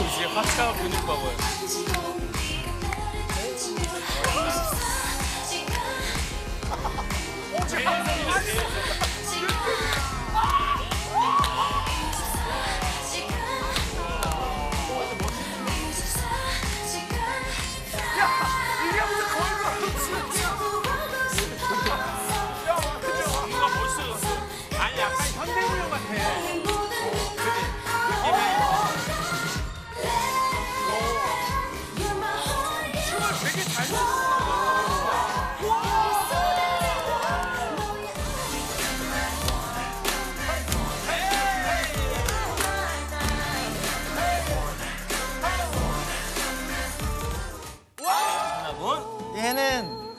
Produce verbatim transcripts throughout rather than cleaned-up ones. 이제 화차 근육 봐봐요.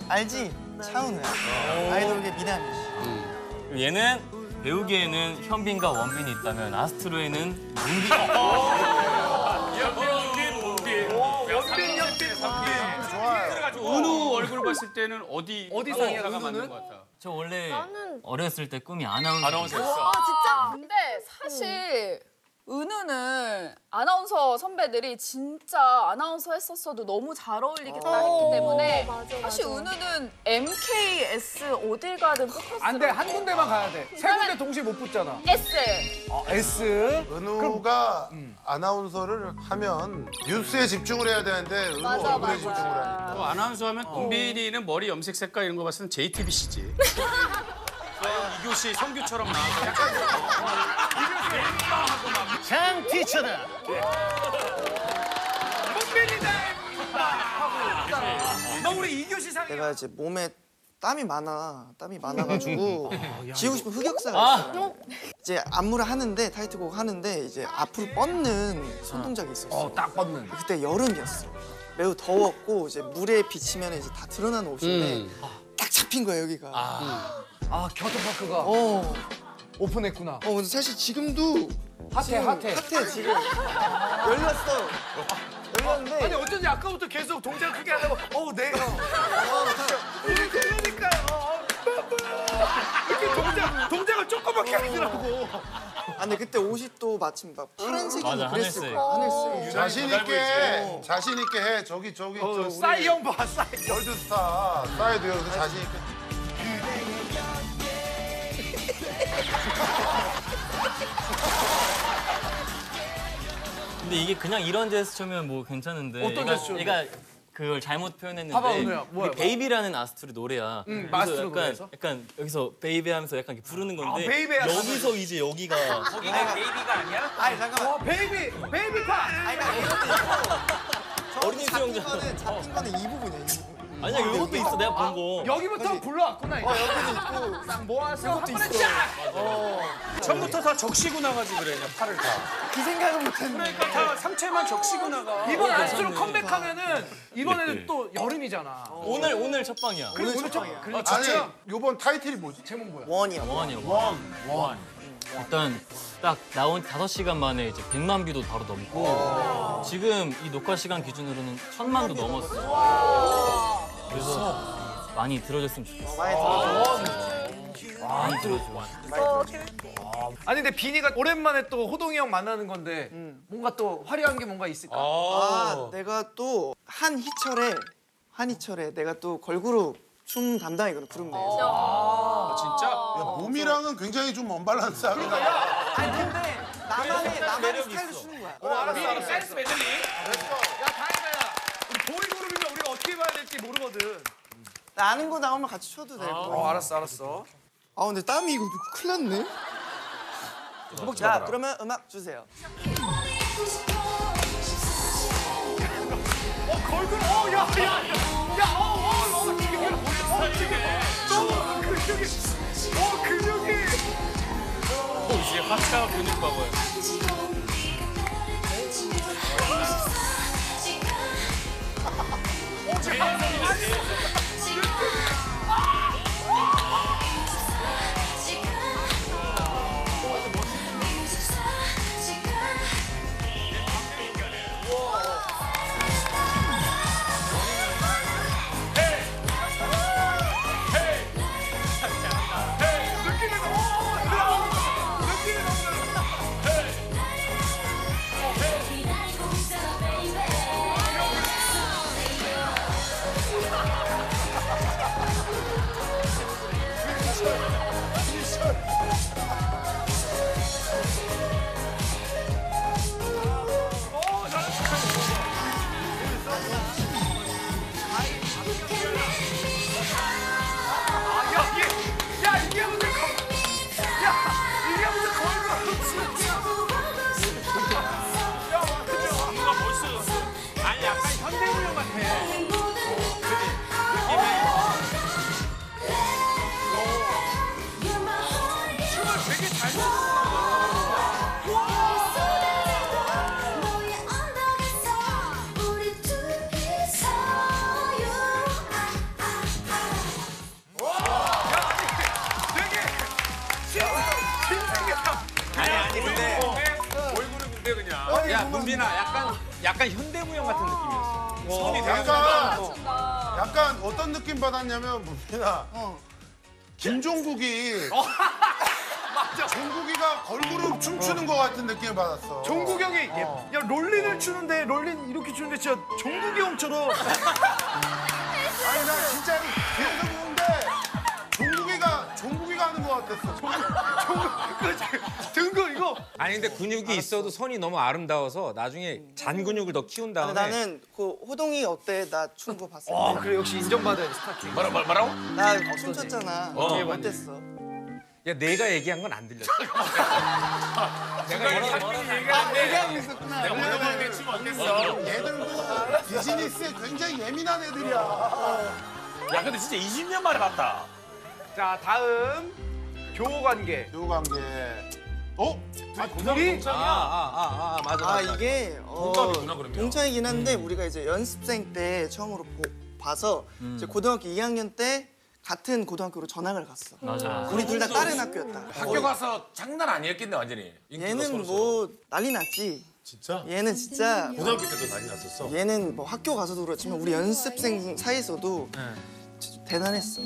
알지? 차은우야. 아이돌계 미남이. 음. 얘는 배우계에는 현빈과 원빈이 있다면 아스트로에는 문빈이 있다. 현빈, 문빈. 원빈, 현빈, 삼빈. 좋아요. 은우 얼굴 봤을 때는 어디 어디 상에다가 맞는 것 같아? 저 원래 나는... 어렸을 때 꿈이 아나운서였어. 아 진짜? 근데 사실 은우는 아나운서 선배들이 진짜 아나운서 했었어도 너무 잘 어울리겠다 했기 때문에 맞아, 사실 맞아. 은우는 엠케이에스 어딜 가든 포커스를 안 돼, 한 군데만 가야 돼. 세 군데 동시에 못 붙잖아. S. 아, S. 은우가 그럼, 아나운서를 하면 뉴스에 집중을 해야 되는데 은우 맞아, 얼굴에 맞아. 집중을 하니까. 또 아나운서 하면 은빈이는 어. 머리 염색 색깔 이런 거 봤을 땐 제이티비씨지. 이교시 성규처럼 나와서 약간 이교시 장 티처다. 문빈이다 하고. 너 우리 이교시 상. 내가 이제 몸에 땀이 많아, 땀이 많아가지고 지우고 싶은 흑역사가 아. 있어. 이제 안무를 하는데 타이틀곡 하는데 이제 앞으로 뻗는 손 동작이 있었어. 어, 딱 뻗는. 그때 여름이었어. 매우 더웠고 이제 물에 비치면 이제 다 드러난 옷인데 음. 딱 잡힌 거야 여기가. 아. 음. 아, 겨터파크가 어. 오픈했구나. 어, 근데 사실 지금도 핫해, 핫해. 핫해, 지금. 열렸어. 열렸는데. 어, 아니, 어쩐지 아까부터 계속 동작 크게 하다가 어우, 네. 이게 되니까요. 이렇게 동작, 동작을 조그맣게 하더라고. 아니, 그때 옷이 또 마침 막 파란색이고 그랬을 거야. 하늘색. 자신있게, 자신있게 해. 저기, 저기. 어, 싸이 형 봐, 싸이. 월드스타. 싸이도 여기서 자신있게. 근데 이게 그냥 이런 제스처면 뭐 괜찮은데 어떤 제스처? 얘가 그걸 잘못 표현했는데 봐봐, 오늘야. 뭐야, 베이비라는 아스트로 노래야. 응, 아스트로 노래에서? 약간 여기서 베이비 하면서 약간 부르는 건데 아, 베이비 여기서 아, 이제 여기가 거기가 아, 베이비가 아니야? 아니 잠깐만 어, 베이비! 베이비 파! 아니 이것도 어린이 수영장 잡힌, 잡힌 거는 이 부분이야. 이 부분. 아니야, 이것도 있어, 내가 본 거. 여기부터 불러왔구나, 이거. 어, 여기도 있고. 딱 모아서 한 번에 쫙! 어. 전부터 다 적시고 나가지, 그래, 그냥 팔을 다. 그 생각은 못했네. 그러니까 다 상체만 적시고 나가. 이번 아스트로 컴백하면은 이번에는 또 여름이잖아. 어. 오늘, 오늘 첫 방이야. 그리고 오늘 첫 방이야. 그리고 아니, 요번 타이틀이 뭐지? 제목 뭐야? 원이야. 원이야, 원. 원. 일단 딱 나온 다섯 시간 만에 이제 백만 뷰도 바로 넘고 지금 이 녹화 시간 기준으로는 천만도 넘었어. 그래서 많이 들어줬으면 좋겠어. 많이 들어줘. 많이 들어줘. 아니 근데 비니가 오랜만에 또 호동이 형 만나는 건데 음. 뭔가 또 화려한 게 뭔가 있을까? 아, 내가 또 한희철에 한희철에 내가 또 걸그룹 춤 담당이거든, 그룹 내에서. 아, 아 진짜? 야, 몸이랑은 굉장히 좀 언밸런스하다. 그러니까, 야! 아니, 근데 나만의, 나만의 스타일로 있어. 추는 거야. 어, 알았어, 알았어. 알았어. 댄스 메들리. 알았어. 야, 다행이야. 우리 보이그룹이면 우리가 어떻게 봐야 될지 모르거든. 나 아는 거 나오면 같이 춰도 되고. 아, 어, 알았어, 알았어. 아, 근데 땀이 이거 큰일 났네. 자, 그러면 음악 주세요. 어, 걸그룹, 어, 야, 야, 야, 야, 어, 어, 어. 어, 지금 어, 근육이, 어, 근육이. 어, 이제 하차 근육 봐봐요. 어, 지금 아, 어, 야, 문빈아, 약간, 약간 현대무용 같은 느낌이었어. 손이 되게 약간 어떤 느낌 받았냐면, 문빈아, 어. 김종국이. 어. 맞아. 종국이가 걸그룹 춤추는 것 같은 느낌을 받았어. 종국이 형이, 어. 야, 롤린을 추는데, 롤린 이렇게 추는데, 진짜 종국이 형처럼. 아니, 나 진짜 계속 보는데, 종국이가, 종국이가 하는 것 같았어. 종국, 종국, 등근 이거. 아니, 근데 근육이 알았어. 있어도 선이 너무 아름다워서 나중에 잔 근육을 더 키운 다음에. 아니, 나는 그 호동이 어때? 나 춤 거 봤어. 아, 그래, 역시 인정받은 스타킹. 뭐라, 뭐라, 뭐라고? 나 춤췄잖아. 어, 어땠어? 야, 내가 얘기한 건 안 들렸어. 내가 얘기하고 있었구나. 내가 먼저 보는데 춤 어땠어? 얘들은 비즈니스에 굉장히 예민한 애들이야. 야, 근데 진짜 이십 년 만에 봤다. 자, 다음. 교우관계. 교우관계. 어? 아, 동창이야? 아, 아, 아, 맞아, 맞아. 아, 이게 어, 동갑이구나, 그러면. 동창이긴 한데 음. 우리가 이제 연습생 때 처음으로 보, 봐서 음. 이제 고등학교 이 학년 때 같은 고등학교로 전학을 갔어. 맞아. 우리 둘 다 다른 학교였다. 학교 가서 장난 아니었겠네, 완전히. 얘는 뭐 난리 났지. 진짜? 얘는 진짜 고등학교 때도 난리 났었어? 얘는 뭐 학교 가서도 그렇지만 우리 연습생 사이에서도 네. 대단했어.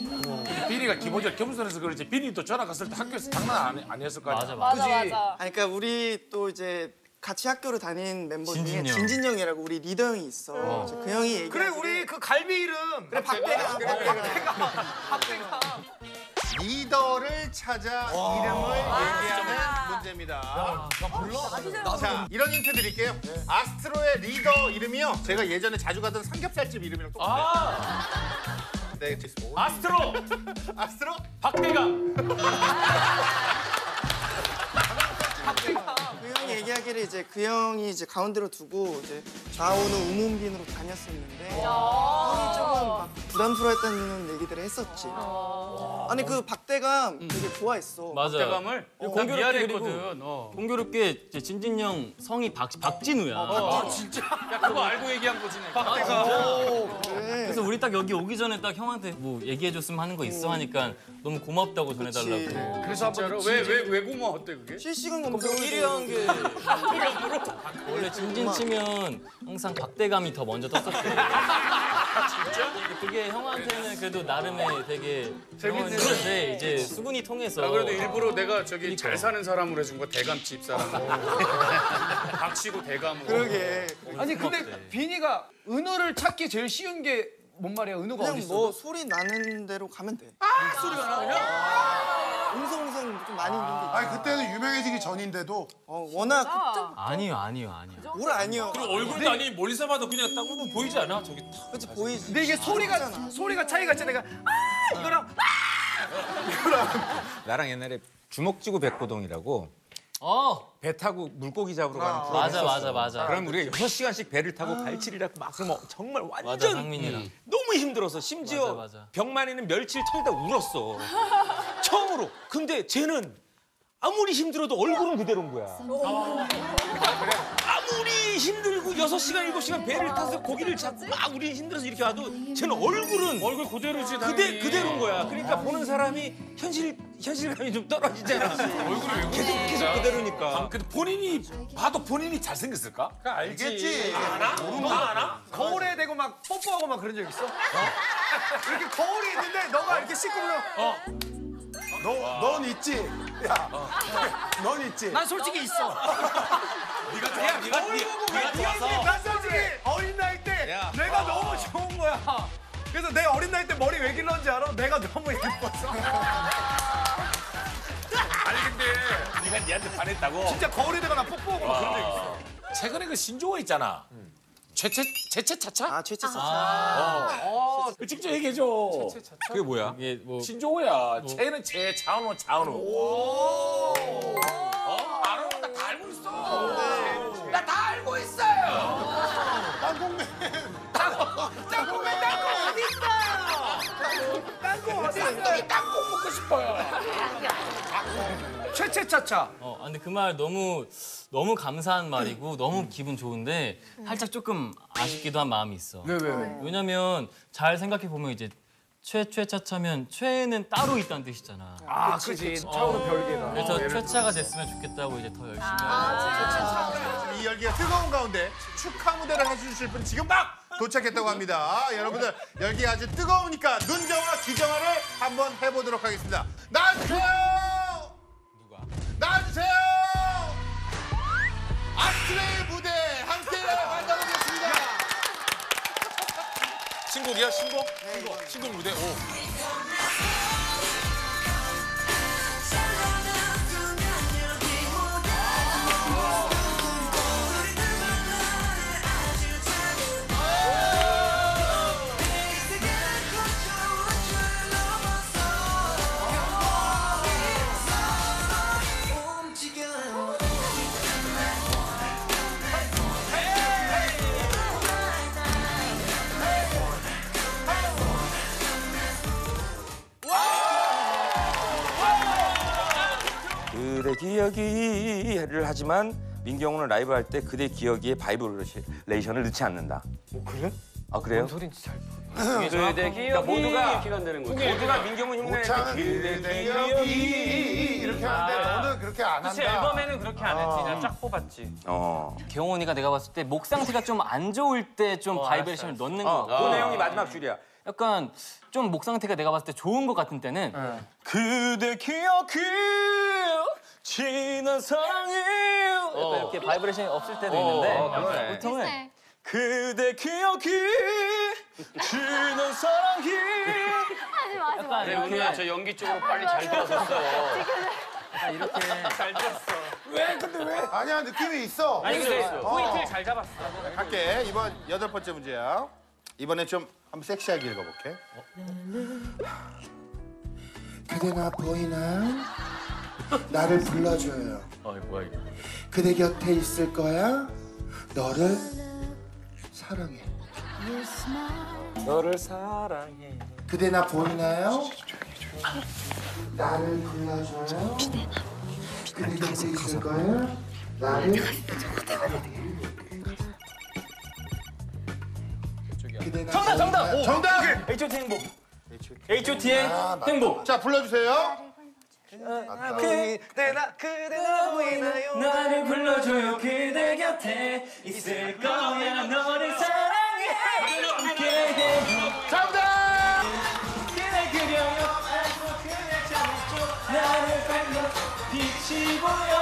비리가 기본적으로 겸손해서 그렇지. 비리 또 전학 갔을 때 학교에서 장난 아니었을 거 아니야. 맞아, 맞아. 그치? 맞아. 아니, 그러니까 우리 또 이제 같이 학교를 다닌 멤버 중에 진진영이라고 우리 리더 형이 있어. 어. 그 형이 얘기해. 그래, 우리 그 갈비 이름. 그래, 박대가. 그래, 박대가. 박대가. 리더를 찾아 와. 이름을 아, 얘기하는 아. 문제입니다. 야, 나 몰라. 아, 자, 이런 힌트 드릴게요. 네. 아스트로의 리더 이름이요. 제가 예전에 자주 가던 삼겹살집 이름이랑 똑같아요. 아. 네, 아스트로. 아스트로? 박대가. 이야기를 이제 그 형이 이제 가운데로 두고 이제 좌우는 우문빈으로 다녔었는데 형이 조금 막 부담스러워했다는 얘기들을 했었지. 아니 그 박대감 응. 되게 좋아했어. 맞아. 박대감을 어, 공교롭게 했거든. 어. 공교롭게 진진 형 성이 박 박진우야. 아, 아 진짜? 야 그거 알고 얘기한 거지. 박대감. 아, 그래. 그래서 우리 딱 여기 오기 전에 딱 형한테 뭐 얘기해줬으면 하는 거 있어 하니까 너무 고맙다고 전해달라고. 그래서 한번 왜왜왜 고마웠대 그게? 실시간 검색을 일 위 한 게. 원래 진진 치면 항상 박대감이 더 먼저 떴었어요. 진짜? 그게 형한테는 그래도 나름의 되게 재밌는데 이제 수근이 통해서. 아, 그래도 일부러 내가 저기 그러니까. 잘 사는 사람으로 해준 거 대감집 사람으로. 박치고 대감으로. 그러게. 아니 근데 비니가 은어를 찾기 제일 쉬운 게 뭔 말이야? 은어가 어디 있어? 그냥 뭐 소리 나는 대로 가면 돼. 아! 소리가 나 그냥? 아! 웅성웅성 좀 많이 있는 게 있잖아. 아니 그때는 유명해지기 전인데도 어, 워낙 극적 아니요 아니요 아니요 뭘 아니요 그리고 얼굴도 아니 멀리서 봐도 그냥 딱 보면 보이지 않아? 저기 딱 그치 보이지 근데 이게 아, 소리가 그렇잖아. 소리가 차이가 있잖아. 내가 아 이거랑 아 이거랑 나랑 옛날에 주먹쥐고 백고동이라고 어. 배 타고 물고기 잡으러 가는 프로그램 맞아 맞아 맞아 그럼 우리가 여섯 시간씩 배를 타고 아. 발치리라고 막 그러면 정말 완전 맞아, 음. 너무 힘들어서 심지어 맞아, 맞아. 병만이는 멸치를 털다 울었어. 처음으로. 근데 쟤는 아무리 힘들어도 얼굴은 그대로인 거야. 아, 그래. 아무리 힘들고 여섯 시간, 일곱 시간 배를 타서 고기를 잡고 막 우리 힘들어서 이렇게 와도 쟤는 얼굴은 얼굴 그대로지. 그대, 그대로인 거야. 그러니까 보는 사람이 현실, 현실감이 좀 떨어지잖아. 얼굴이 계속 계속 그대로니까. 아, 근데 본인이 봐도 본인이 잘생겼을까? 그러니까 알겠지. 알아? 너 알아? 거울에 대고 막 뽀뽀하고 막 그런 적 있어? 어? 이렇게 거울이 있는데 너가 이렇게 시끄러워. 어. 너, 넌 있지? 야, 어. 넌 있지? 난 솔직히 있어. 네가 좋아, 네가 좋아서. 난 솔직히 어린 나이 때 야. 내가 아. 너무 좋은 거야. 그래서 내 어린 나이 때 머리 왜 길렀는지 알아? 내가 너무 예뻤어. 아니 근데 네가 니한테 반했다고? 진짜 거울에다가 나 뽀뽀하고 막 그런 적 있어. 최근에 그 신조어 있잖아. 음. 최채 최채차차? 아 최채차차. 아, 어. 어, 직접 얘기해줘. 최채차차. 그게 뭐야? 이게 뭐 신조어야. 채는 채, 자은호 자은호. 오. 알아? 나 다 알고 있어. 나 다 알고 있어요. 땅콩맨. 땅콩. 땅콩맨 땅콩 어디 있어? 땅콩 어디 있어? 땅콩 먹고 싶어요. 최채차차. 어, 근데 그 말 너무. 너무 감사한 말이고 응. 너무 응. 기분 좋은데 응. 살짝 조금 아쉽기도 한 마음이 있어. 네, 네, 네. 왜냐면 잘 생각해 보면 이제 최최차차면 최는 따로 있다는 뜻이잖아. 아, 그치. 차오는 별개다. 그래서 최차가 됐으면 좋겠다고 이제 더 열심히 하고. 아, 최차차. 이 열기가 뜨거운 가운데 축하 무대를 해주실 분 지금 막 도착했다고 합니다. 여러분들 열기가 아주 뜨거우니까 눈정화, 귀정화를 한번 해보도록 하겠습니다. 나와주세요! 누가? 나와주세요! 아스트로의 무대 함께 만나보겠습니다. 신곡이야? 신곡? 신곡, 신곡 무대. 오. 그대 기억이를 하지만 민경훈은 라이브 할 때 그대 기억이의 바이브레이션을 넣지 않는다. 어, 그래? 아 그래요? 뭔 소린지 잘 모르겠어요. 그대 기억이 모두가 기간되는 거죠. 모두가 민경훈 흉내내는 그대 기억이 이렇게 하는데 아, 너는 그렇게 안 한다. 그치, 앨범에는 그렇게 안 했지. 난 쫙 뽑았지. 어. 경훈이가 내가 봤을 때 목 상태가 좀 안 좋을 때 좀 어, 바이브레이션을 알았어. 넣는 어, 거 같아. 그 내용이 마지막 줄이야. 약간 좀 목 상태가 내가 봤을 때 좋은 것 같은 때는 네. 그대 기억이 지난 사랑이요 어. 이렇게 바이브레이션이 없을 때도 어, 있는데 어, 보통은 그래. 그대 기억이 지난 사랑이요 하지 마, 하지 마. 네, 은우야, 저 연기 쪽으로 빨리 잘 들어섰어. 아, 이렇게 잘 됐어. 왜? 근데 왜? 아니야, 느낌이 있어. 아니, 근데 어. 포인트를 잘 잡았어. 갈게. 이번 여덟 번째 문제야. 이번에 좀 한번 섹시하게 읽어볼게. 어? 그대 나 보이나? 나를 불러줘요. 아이 뭐야 이거. 그대 곁에 있을 거야. 너를 사랑해. 너를 사랑해. 그대 나 보이나요? 나를 불러줘요. 그대 곁에 있을 거야. 나를 정답 정답! 오, 정답! 에이치 오 티 행복. 에이치 오 티의 아, 행복. 자 불러주세요. 아까... 그대 나 그대 나 보이나요? 나를 불러줘요. 그대 곁에 있을 거야. 너를 사랑해. 정답! 그대 그려요. 나를 밟고 빛이 보여.